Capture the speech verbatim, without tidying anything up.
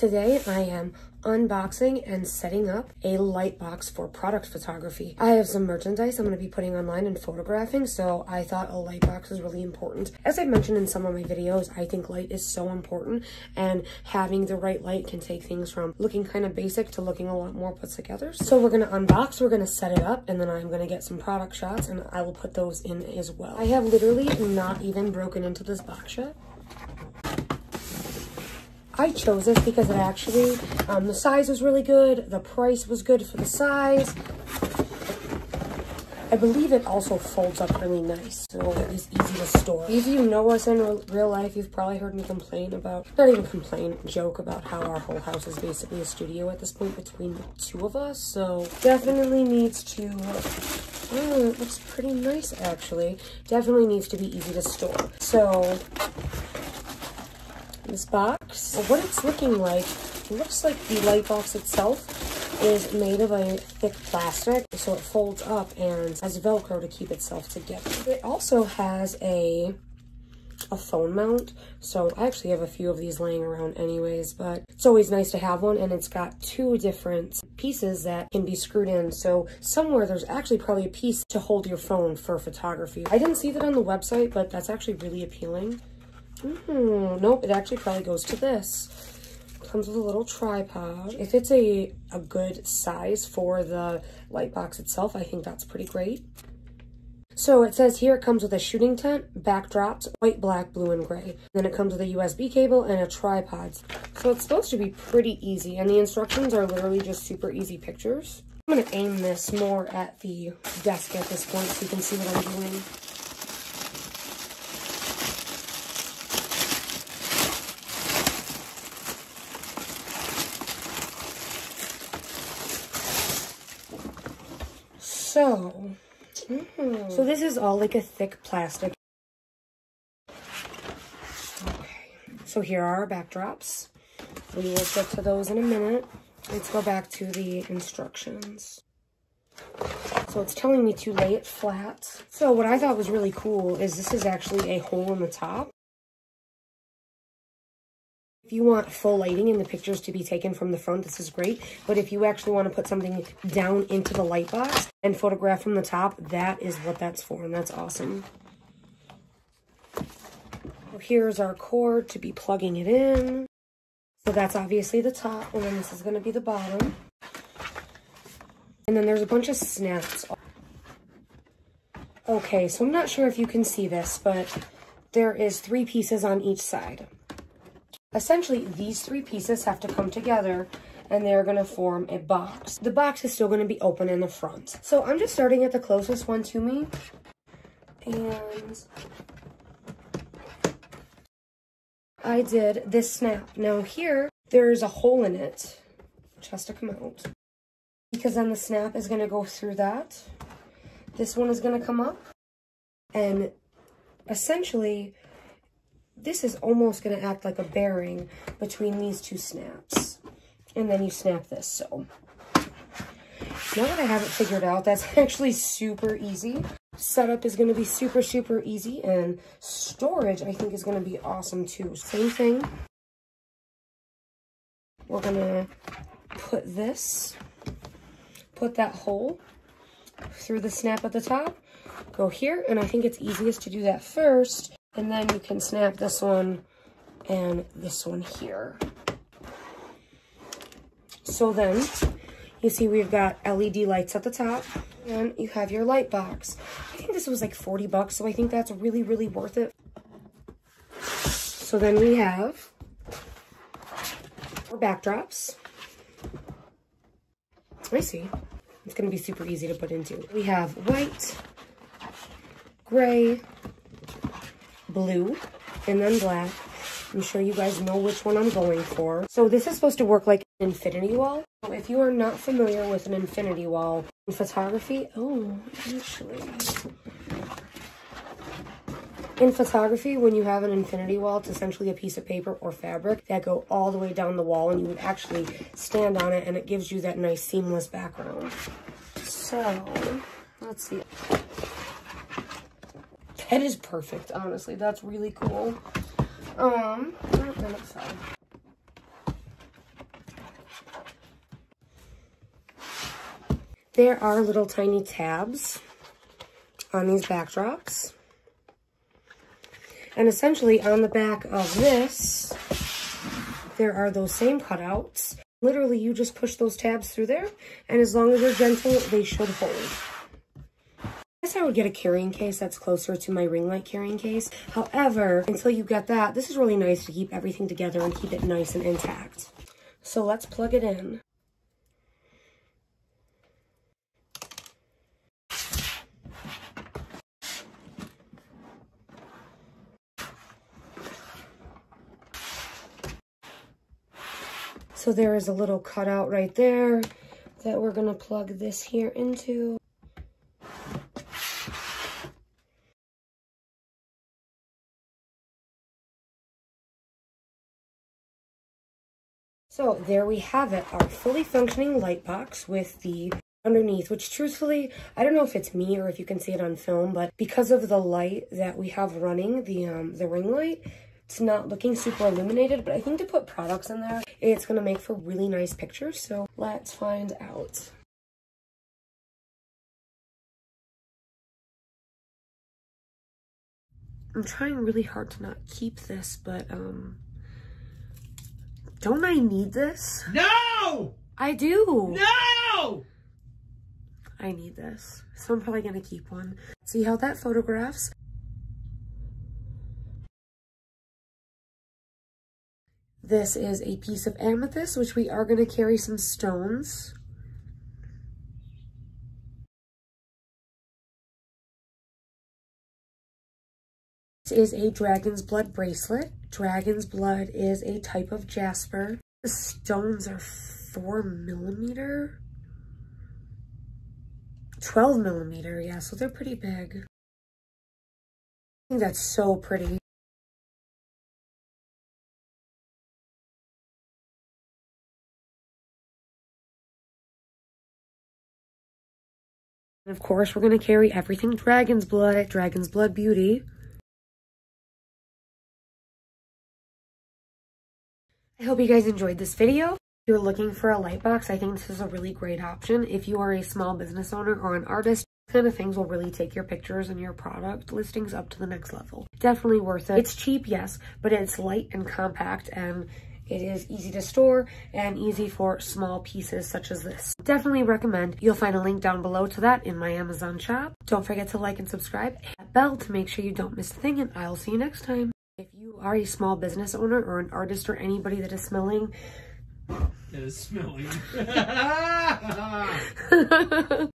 Today I am unboxing and setting up a light box for product photography. I have some merchandise I'm going to be putting online and photographing, so I thought a light box was really important. As I've mentioned in some of my videos, I think light is so important, and having the right light can take things from looking kind of basic to looking a lot more put together. So we're going to unbox, we're going to set it up, and then I'm going to get some product shots and I will put those in as well. I have literally not even broken into this box yet. I chose this because it actually, um, the size was really good, the price was good for the size. I believe it also folds up really nice, so it is easy to store. If you know us in real life, you've probably heard me complain about, not even complain, joke about how our whole house is basically a studio at this point between the two of us, so definitely needs to... Oh, it looks pretty nice actually. Definitely needs to be easy to store. So... this box, what it's looking like, it looks like the light box itself is made of a thick plastic, so it folds up and has Velcro to keep itself together. It also has a a phone mount, so I actually have a few of these laying around anyways, but it's always nice to have one. And it's got two different pieces that can be screwed in, so somewhere there's actually probably a piece to hold your phone for photography. I didn't see that on the website, but that's actually really appealing. Mm, nope, it actually probably goes to this. Comes with a little tripod. If it's a, a good size for the light box itself, I think that's pretty great. So it says here it comes with a shooting tent, backdrops, white, black, blue, and gray. Then it comes with a U S B cable and a tripod. So it's supposed to be pretty easy, and the instructions are literally just super easy pictures. I'm gonna aim this more at the desk at this point so you can see what I'm doing. So, mm, so this is all like a thick plastic. Okay, so here are our backdrops. We will get to those in a minute. Let's go back to the instructions. So it's telling me to lay it flat. So what I thought was really cool is this is actually a hole in the top. If you want full lighting and the pictures to be taken from the front, this is great. But if you actually want to put something down into the light box and photograph from the top, that is what that's for, and that's awesome. So here's our cord to be plugging it in. So that's obviously the top, and then this is going to be the bottom. And then there's a bunch of snaps. Okay, so I'm not sure if you can see this, but there is three pieces on each side. Essentially, these three pieces have to come together and they're going to form a box. The box is still going to be open in the front. So I'm just starting at the closest one to me. And I did this snap. Now here, there's a hole in it, which has to come out, because then the snap is going to go through that. This one is going to come up, and essentially... this is almost going to act like a bearing between these two snaps. And then you snap this. So now that I have it figured out, that's actually super easy. Setup is going to be super, super easy. And storage, I think, is going to be awesome too. Same thing. We're going to put this, put that hole through the snap at the top, go here. And I think it's easiest to do that first. And then you can snap this one and this one here. So then you see we've got L E D lights at the top, and you have your light box. I think this was like forty bucks, so I think that's really, really worth it. So then we have our backdrops. I see. It's going to be super easy to put into. We have white, gray, blue, and then black. I'm sure you guys know which one I'm going for. So this is supposed to work like an infinity wall. So if you are not familiar with an infinity wall in photography, oh, actually. In photography, when you have an infinity wall, it's essentially a piece of paper or fabric that go all the way down the wall, and you would actually stand on it, and it gives you that nice seamless background. So, let's see. It is perfect, honestly. That's really cool. Um, I don't know, There are little tiny tabs on these backdrops. And essentially on the back of this, there are those same cutouts. Literally, you just push those tabs through there, and as long as they're gentle, they should hold. I guess I would get a carrying case that's closer to my ring light carrying case. However, until you get that, this is really nice to keep everything together and keep it nice and intact. So let's plug it in. So there is a little cutout right there that we're gonna plug this here into. So there we have it, our fully functioning light box with the underneath, which truthfully, I don't know if it's me or if you can see it on film, but because of the light that we have running, the um, the ring light, it's not looking super illuminated, but I think to put products in there, it's gonna make for really nice pictures, so let's find out. I'm trying really hard to not keep this, but um, don't I need this? No! I do! No! I need this, so I'm probably gonna keep one. See how that photographs? This is a piece of amethyst, which we are going to carry some stones. This is a dragon's blood bracelet. Dragon's blood is a type of jasper. The stones are four millimeter, twelve millimeter, yeah, so they're pretty big. I think that's so pretty. Of course, we're going to carry everything Dragon's Blood, Dragon's Blood Beauty. I hope you guys enjoyed this video. If you're looking for a light box, I think this is a really great option. If you are a small business owner or an artist, these kind of things will really take your pictures and your product listings up to the next level. Definitely worth it. It's cheap, yes, but it's light and compact, and it is easy to store and easy for small pieces such as this. Definitely recommend. You'll find a link down below to that in my Amazon shop. Don't forget to like and subscribe. Hit that bell to make sure you don't miss a thing, and I'll see you next time. If you are a small business owner or an artist or anybody that is smelling... That is smelling.